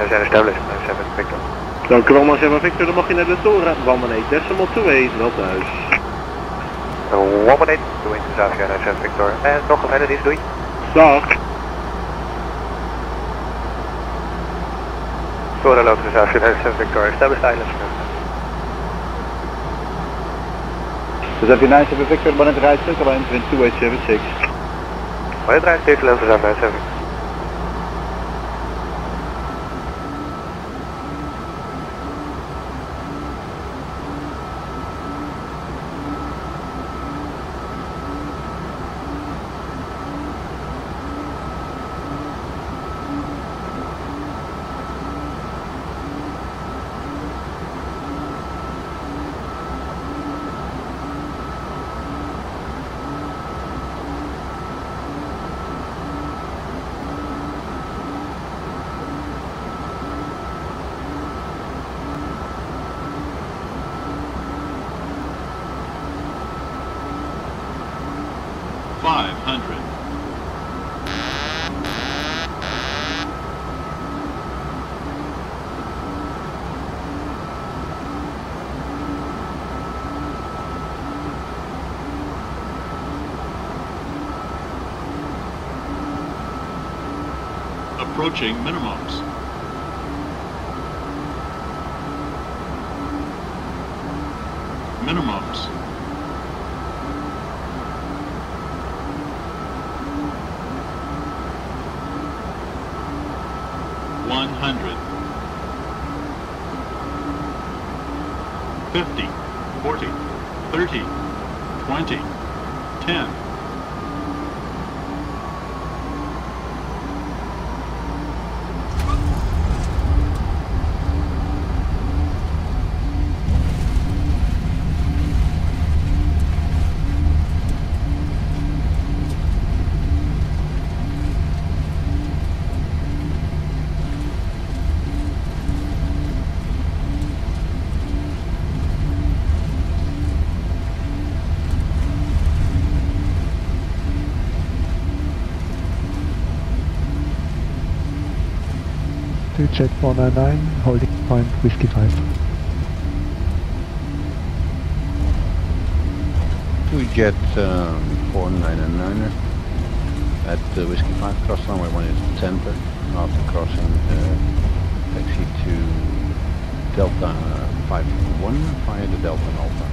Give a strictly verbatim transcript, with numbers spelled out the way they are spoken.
We zijn Stabilis, seven Victor. Dankjewel, seven Victor, dan mag je naar de toren. one eighteen, decimal two eight, wel thuis. one eighteen, two eight, seven Victor. En nog een verder dienst, doei. Dag. Toren loopt dus af, seven Victor, Stabilis Islands. Dus heb je nine, seven Victor, maar het rijdt stuk alleen, two eight seven six. Maar het rijdt steeds loopt dus af, seven Victor. five hundred. Approaching minimums. Minimums. one hundred, fifty, forty, thirty, twenty, ten, Jet one nine nine, holding point Whiskey five. Two jet um, four nine nine at uh, Whiskey five, cross runway one is center, after crossing uh, taxi to Delta fifty-one via the Delta Alpha.